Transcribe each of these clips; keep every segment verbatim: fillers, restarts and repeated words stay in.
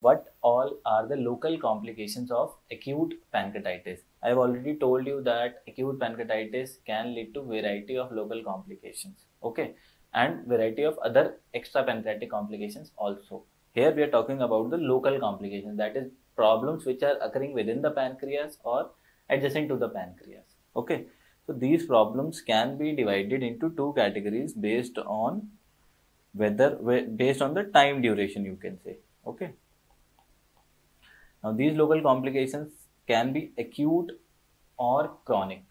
What all are the local complications of acute pancreatitis? I have already told you that acute pancreatitis can lead to variety of local complications, okay, and variety of other extra pancreatic complications also. Here we are talking about the local complications, that is problems which are occurring within the pancreas or adjacent to the pancreas, okay. So these problems can be divided into two categories based on whether based on the time duration, you can say, okay. Now, these local complications can be acute or chronic,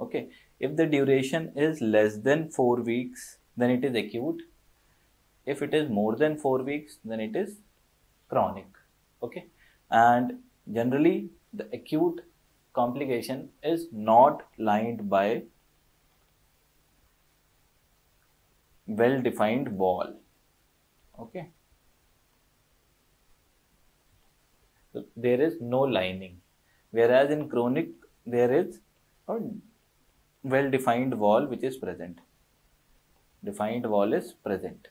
okay. If the duration is less than four weeks, then it is acute. If it is more than four weeks, then it is chronic, okay. And generally, the acute complication is not lined by well-defined wall, okay. So there is no lining, whereas in chronic there is a well-defined wall which is present. Defined wall is present.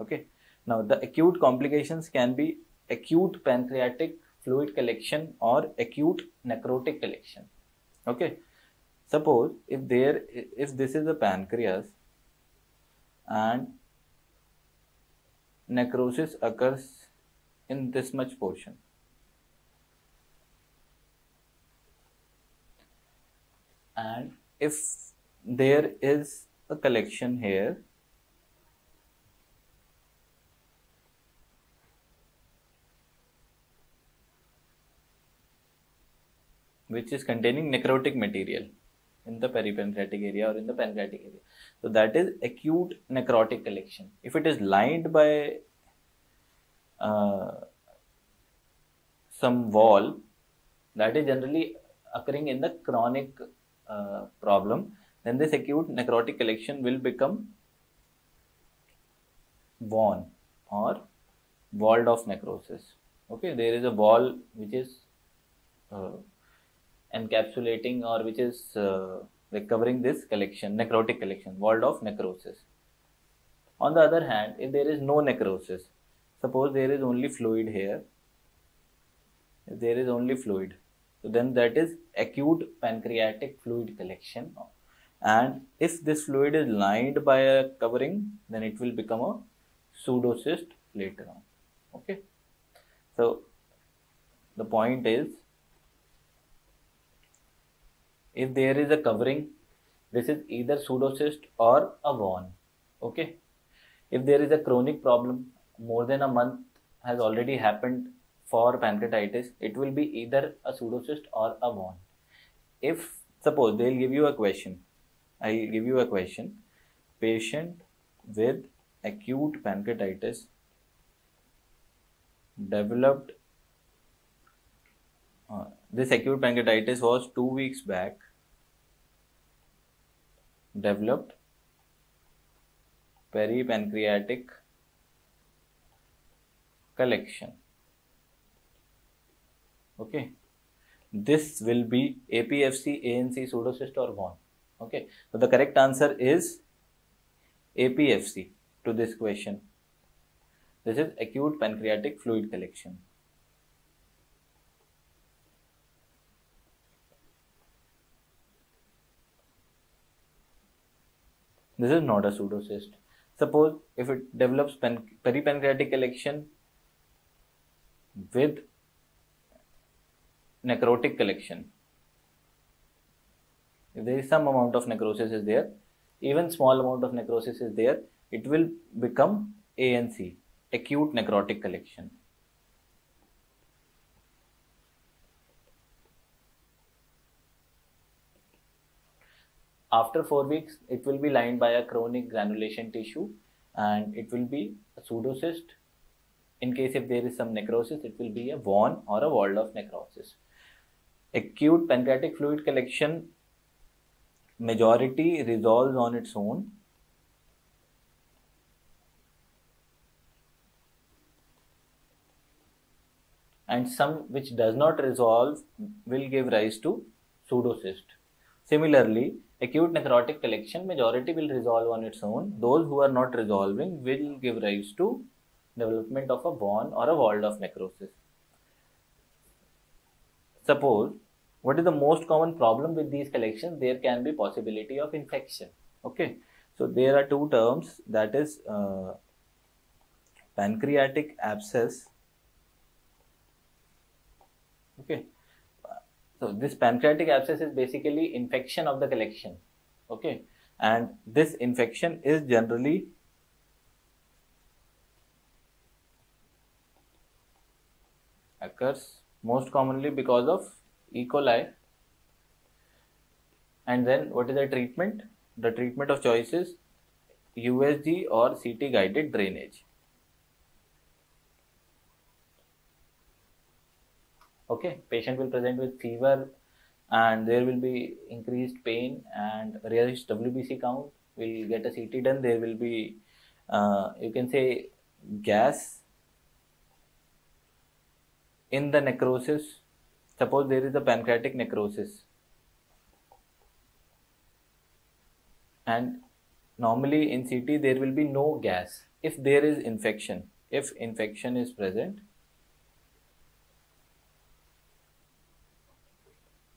Okay. Now the acute complications can be acute pancreatic fluid collection or acute necrotic collection. Okay. Suppose if there if this is the pancreas and necrosis occurs in this much portion. And if there is a collection here, which is containing necrotic material in the peripancreatic area or in the pancreatic area, so that is acute necrotic collection. If it is lined by uh, some wall, that is generally occurring in the chronic Uh, problem, then this acute necrotic collection will become W O N or walled off necrosis. Okay, there is a wall which is uh, encapsulating or which is uh, recovering this collection, necrotic collection, walled off necrosis. On the other hand, if there is no necrosis, suppose there is only fluid here, if there is only fluid, so then that is acute pancreatic fluid collection, and if this fluid is lined by a covering, then it will become a pseudocyst later on, okay. So the point is, if there is a covering, this is either pseudocyst or a W O N, okay. If there is a chronic problem, more than a month has already happened for pancreatitis, it will be either a pseudocyst or a W O N. If suppose they will give you a question, I will give you a question, patient with acute pancreatitis developed, uh, this acute pancreatitis was two weeks back, developed peripancreatic collection. Okay, this will be A P F C, A N C, pseudocyst or W O N. Okay, so the correct answer is A P F C to this question. This is acute pancreatic fluid collection. This is not a pseudocyst. Suppose if it develops peripancreatic collection with necrotic collection, if there is some amount of necrosis is there, even small amount of necrosis is there, it will become A N C, acute necrotic collection. After four weeks, it will be lined by a chronic granulation tissue and it will be a pseudocyst. In case if there is some necrosis, it will be a W O N or a walled off necrosis. Acute pancreatic fluid collection majority resolves on its own. And some which does not resolve will give rise to pseudocyst. Similarly, acute necrotic collection majority will resolve on its own. Those who are not resolving will give rise to development of a W O N or a walled off necrosis. Suppose, what is the most common problem with these collections? There can be possibility of infection. Okay, so there are two terms, that is uh, pancreatic abscess. Okay, so this pancreatic abscess is basically infection of the collection. Okay, and this infection is generally occurs most commonly because of E. coli. And then what is the treatment? The treatment of choice is U S G or C T guided drainage. Okay, patient will present with fever and there will be increased pain and reduced W B C count. We'll get a C T done. There will be, uh, you can say, gas in the necrosis. Suppose there is a pancreatic necrosis, and normally in C T there will be no gas if there is infection. If infection is present,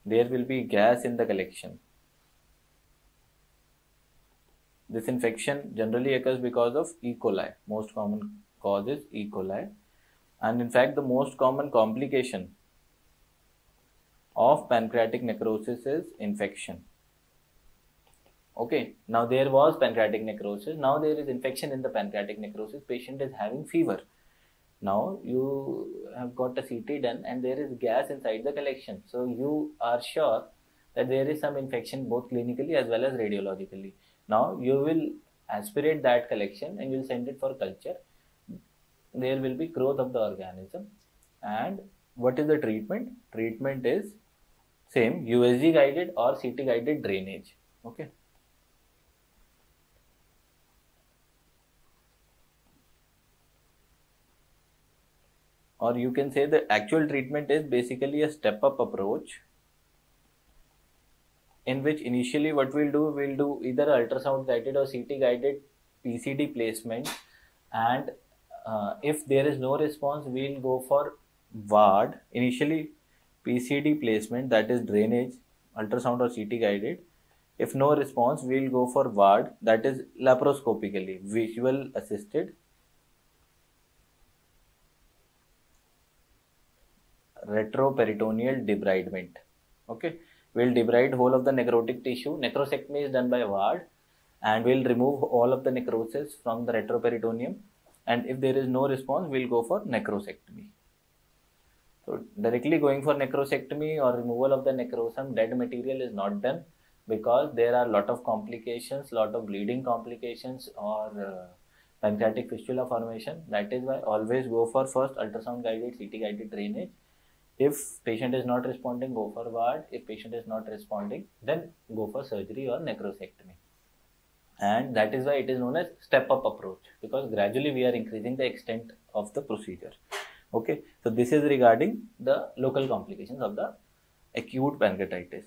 there will be gas in the collection. This infection generally occurs because of E. coli. Most common cause is E. coli, and in fact the most common complication of pancreatic necrosis is infection. Okay, now there was pancreatic necrosis, now there is infection in the pancreatic necrosis, patient is having fever. Now you have got a C T done and there is gas inside the collection. So you are sure that there is some infection both clinically as well as radiologically. Now you will aspirate that collection and you will send it for culture. There will be growth of the organism. And what is the treatment? Treatment is same, U S G guided or C T guided drainage. Okay. Or you can say the actual treatment is basically a step-up approach, in which initially what we'll do, we'll do either ultrasound guided or C T guided P C D placement, and uh, if there is no response, we'll go for V A R D, initially P C D placement, that is drainage, ultrasound or C T guided. If no response, we'll go for V A R D, that is laparoscopically, visual assisted retroperitoneal debridement. Okay, we'll debride whole of the necrotic tissue. Necrosectomy is done by V A R D, and we'll remove all of the necrosis from the retroperitoneum, and if there is no response, we'll go for necrosectomy. So directly going for necrosectomy or removal of the necrosum, dead material is not done, because there are lot of complications, lot of bleeding complications or uh, pancreatic fistula formation. That is why always go for first ultrasound guided, C T guided drainage. If patient is not responding, go for V A R D. If patient is not responding, then go for surgery or necrosectomy. And that is why it is known as step-up approach, because gradually we are increasing the extent of the procedure. Okay, so this is regarding the local complications of the acute pancreatitis.